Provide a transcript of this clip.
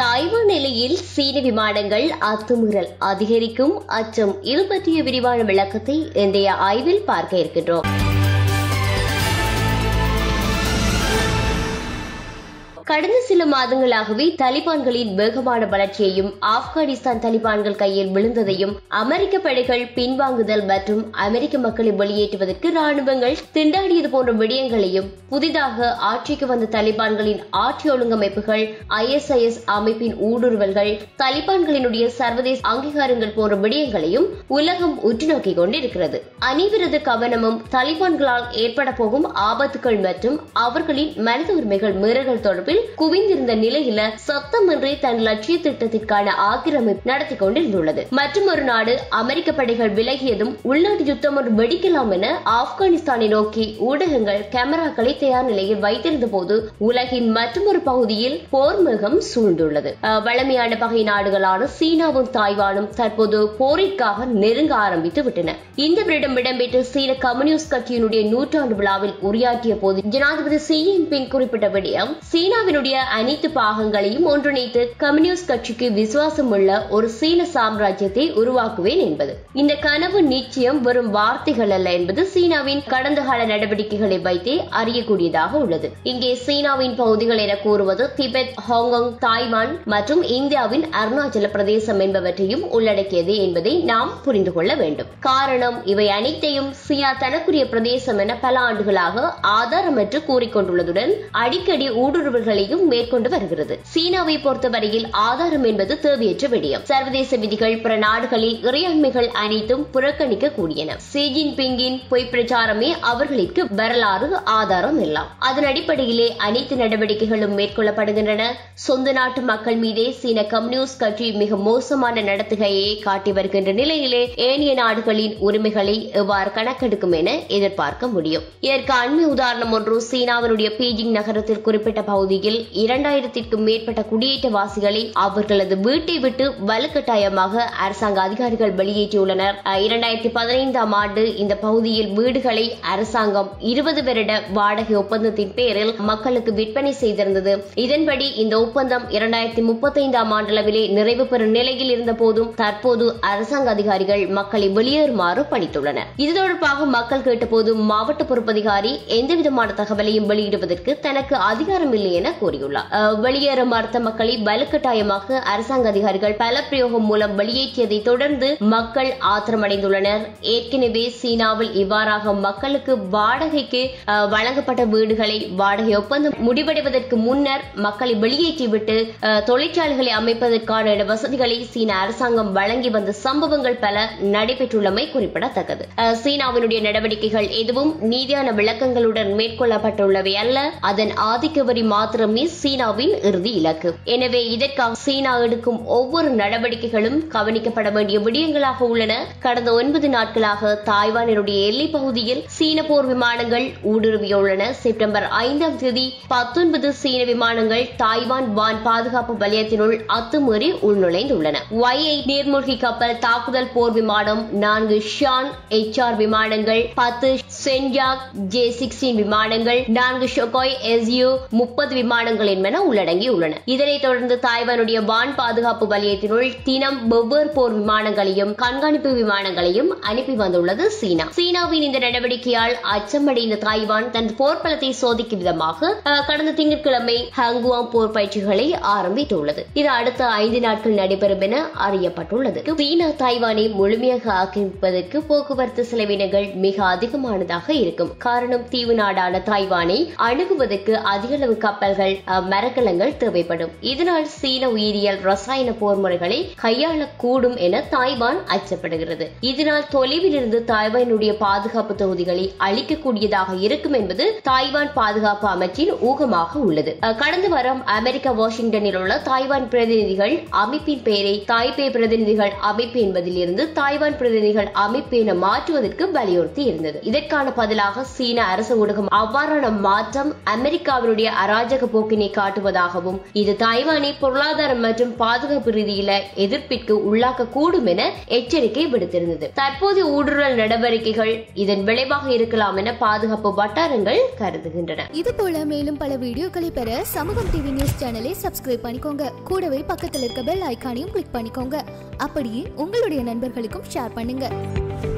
Taiwan எல்லையில் சீன விமானங்கள் அத்துமீறல் அதிகரிக்கும் அச்சம் இது பற்றிய விரிவான விளக்கத்தை இன்றைய ஆய்வில் பார்க்க இருக்கின்றோம். கடந்த சில மாதங்களாகவே தலிபான்களின் வேகமான வளர்ச்சியையும் ஆப்கானிஸ்தான் தலிபான்கள் கையில் விழுந்ததையும் அமெரிக்க படைகள் பின்வாங்குதல் மற்றும் அமெரிக்க மக்களை வெளியேற்றுவதற்கு ராணுவங்கள் திண்டாடியது போன்ற விடயங்களையும் புதிதாக ஆட்சிக்கு வந்த தலிபான்களின் ஆட்சி ஒழுங்கமைப்புகள் ISIS அமைப்பின் ஊடுருவல்கள் தலிபான்களினுடைய சர்வதேச அங்கீகாரங்கள் போன்ற விடயங்களையும் உலகம் உற்றுநோக்கிக் கொண்டிருக்கிறது. அனைவரது கவனமும் தலிபான்களால் ஏற்பட போகும் ஆபத்துகள் மற்றும் அவர்களின் மனித உரிமைகள் மீறல்கள் தொடர்பில் குவிந்திருந்த நிலையில சத்தமின்றி தன் லட்சிய திட்டத்திற்கான ஆக்கிரமிப்பு நடத்தி கொண்டிருந்துள்ளது. மற்றொரு நாடு அமெரிக்க படைகள் விலகியதும் உள்நாட்டு யுத்தம் ஒரு வெடிக்கலாம் என ஆப்கானிஸ்தானை நோக்கி ஊடகங்கள் கேமராக்களை தயார் நிலையில் வைத்திருந்த போது உலகின் மற்றொரு பகுதியில் போர் மேகம் சூழ்ந்துள்ளது. வளமையான பகை நாடுகளான சீனாவும் தாய்வானும் தற்போது போரிற்காக நெருங்க ஆரம்பித்து விட்டன. இந்த வருடம் இடம்பெற்ற சீன கம்யூனிஸ்ட் கட்சியினுடைய 100 ஆண்டு விழாவில் உரையாற்றிய போது ஜனாதிபதி ஷி ஜின்பிங் குறிப்பிட்ட விடயம், சீனா அனைத்து பாகங்களையும் ஒன்றிணைத்து கம்யூனிஸ்ட் கட்சிக்கு விசுவாசம் உள்ள ஒரு சீன சாம்ராஜ்யத்தை உருவாக்குவேன் என்பது. இந்த கனவு நிச்சயம் வெறும் வார்த்தைகள் அல்ல என்பது சீனாவின் கடந்த கால நடவடிக்கைகளை வைத்தே அறியக்கூடியதாக உள்ளது. இங்கே சீனாவின் பகுதிகள் என கூறுவது திபெத், ஹாங்காங், தாய்வான் மற்றும் இந்தியாவின் அருணாச்சல பிரதேசம் என்பவற்றையும் உள்ளடக்கியது என்பதை நாம் புரிந்து கொள்ள வேண்டும். காரணம், இவை அனைத்தையும் சீனா தனக்குரிய பிரதேசம் என பல ஆண்டுகளாக ஆதாரமற்று கூறிக்கொண்டுள்ளதுடன் அடிக்கடி ஊடுருவல் மேற்கொண்டு வருகிறது. சீனாவை பொறுத்தவரையில் ஆதாரம் என்பது தேவையற்ற விடயம். சர்வதேச விதிகள் பிற நாடுகளில் இறையாண்மைகள் அனைத்தும் புறக்கணிக்க கூடியன. ஷி ஜின்பிங்கின் பொய் பிரச்சாரமே அவர்களுக்கு வரலாறு ஆதாரம் எல்லாம். அதன் அடிப்படையிலே அனைத்து நடவடிக்கைகளும் மேற்கொள்ளப்படுகின்றன. சொந்த நாட்டு மக்கள் மீதே சீன கம்யூனிஸ்ட் கட்சி மிக மோசமான நடத்துகையை காட்டி வருகின்ற நிலையிலே ஏனைய நாடுகளின் உரிமைகளை எவ்வாறு கணக்கெடுக்கும் என எதிர்பார்க்க முடியும். இதற்கு அண்மை உதாரணம் ஒன்று சீனாவினுடைய பீஜிங் நகரத்தில் குறிப்பிட்ட பகுதி 2000க்கும் மேற்பட்ட குடியேற்றவாசிகளை அவர்களது வீட்டை விட்டு வலுக்கட்டாயமாக அரசாங்க அதிகாரிகள் வெளியேற்றியுள்ளனர். 2015 ஆம் ஆண்டு இந்த பகுதியில் வீடுகளை அரசாங்கம் 20 வருட வாடகை ஒப்பந்தத்தின் பேரில் மக்களுக்கு விற்பனை செய்திருந்தது. இதன்படி இந்த ஒப்பந்தம் 2035 ஆம் ஆண்டளவிலே நிறைவு பெறும் நிலையில் இருந்த போதும் தற்போது அரசாங்க அதிகாரிகள் மக்களை வெளியேறுமாறு பணித்துள்ளனர். இது தொடர்பாக மக்கள் கேட்டபோது மாவட்ட பொறுப்பதிகாரி எந்தவிதமான தகவலையும் வெளியிடுவதற்கு தனக்கு அதிகாரம் இல்லை என கூறியுள்ளார். வெளியேறும் மறுத்த மக்களை வலுக்கட்டாயமாக அரசாங்க அதிகாரிகள் பல பிரயோகம் மூலம் வெளியேற்றியதை தொடர்ந்து மக்கள் ஆத்திரமடைந்துள்ளனர். ஏற்கனவே சீனாவில் இவ்வாறாக மக்களுக்கு வாடகைக்கு வழங்கப்பட்ட வீடுகளை வாடகை ஒப்பந்தம் முடிவடைவதற்கு முன்னர் மக்களை வெளியேற்றிவிட்டு தொழிற்சாலைகளை அமைப்பதற்கான வசதிகளை சீன அரசாங்கம் வழங்கி வந்த சம்பவங்கள் பல நடைபெற்றுள்ளமை குறிப்பிடத்தக்கது. சீனாவினுடைய நடவடிக்கைகள் எதுவும் நீதியான விளக்கங்களுடன் மேற்கொள்ளப்பட்டுள்ளவை அல்ல. அதன் ஆதிக்கவரி மாத்திரமே சீனாவின் இறுதி இலக்கு. எனவே இதற்காக சீனா எடுக்கும் ஒவ்வொரு நடவடிக்கைகளும் கவனிக்கப்பட வேண்டிய விடயங்களாக உள்ளன. கடந்த 9 நாட்களாக தாய்வானினுடைய எல்லை பகுதியில் சீன போர் விமானங்கள் ஊடுருவியுள்ளன. செப்டம்பர் 5ஆம் தேதி 19 சீன விமானங்கள் தாய்வான் வான் பாதுகாப்பு வலயத்தினுள் அத்துமீறி உள்நுழைந்துள்ளன. Y-8 நீர்மூழ்கி கப்பல் தாக்குதல் போர் விமானம், 4 ஷான் HR விமானங்கள், 10 சென்யாக் J-16 விமானங்கள், 4 ஷொகாய் SU-30 விமானங்கள் என்பன உள்ளடங்கியுள்ளன. இதனைத் தொடர்ந்து தாய்வானுடைய வான் பாதுகாப்பு வலயத்தினுள் தினம் வெவ்வேறு போர் விமானங்களையும் கண்காணிப்பு விமானங்களையும் அனுப்பி வந்துள்ளது சீனா. சீனாவின் இந்த நடவடிக்கையால் அச்சமடைந்த தாய்வான் தன் போர் பலத்தை சோதிக்கும் விதமாக கடந்த திங்கட்கிழமை ஹங்குவாங் போர் பயிற்சிகளை ஆரம்பித்துள்ளது. இது அடுத்த 5 நாட்கள் நடைபெறும் என அறியப்பட்டுள்ளது. சீனா தாய்வானை முழுமையாக ஆக்கிரமிப்பதற்கு போக்குவரத்து செலவினங்கள் மிக அதிகமானதாக இருக்கும். காரணம், தீவு நாடான தாய்வானை அணுகுவதற்கு அதிகளவு கப்பல்கள், மரக்கலங்கள் தேவைப்படும். இதனால் சீன உயிரியல் ரசாயன போர் முறைகளை கையாளக்கூடும் என தாய்வான் அச்சப்படுகிறது. இதனால் தொலைவில் இருந்து தாய்வானுடைய பாதுகாப்பு தொகுதிகளை அளிக்கக்கூடியதாக இருக்கும் என்பது தாய்வான் பாதுகாப்பு அமைச்சின் ஊகமாக உள்ளது. கடந்த வாரம் அமெரிக்கா வாஷிங்டனில் உள்ள தாய்வான் பிரதிநிதிகள் அமைப்பின் பெயரை தாய்பே பிரதிநிதிகள் அமைப்பு என்பதில் இருந்து தாய்வான் பிரதிநிதிகள் அமைப்பு என மாற்றுவதற்கு வலியுறுத்தி இருந்தது. இதற்கான பதிலாக சீன அரசு ஊடகம் அவ்வாறான மாற்றம் அமெரிக்காவினுடைய அராஜக தற்காலிக போக்கினை காட்டுவதாகவும் இது தாய்வானை பொருளாதார மற்றும் பாதுகாப்பு ரீதியில எதிர்ப்பிற்கு உள்ளாக்க கூடும் என எச்சரிக்கை விடுத்திருந்தது. தற்போதைய ஊடுருவல் நடவடிக்கைகள் இதன் விளைவாக இருக்கலாம் என பாதுகாப்பு வட்டாரங்கள் கருதுகின்றன. இதுபோல மேலும் பல வீடியோக்களை பெற சமூகம் டிவி நியூஸ் சேனலை சப்ஸ்கிரைப் பண்ணிக்கோங்க. கூடவே பக்கத்தில் இருக்க பெல் ஐகானையும் கிளிக் பண்ணிக்கோங்க. அப்படியே உங்களுடைய நண்பர்களுக்கும் ஷேர் பண்ணுங்க.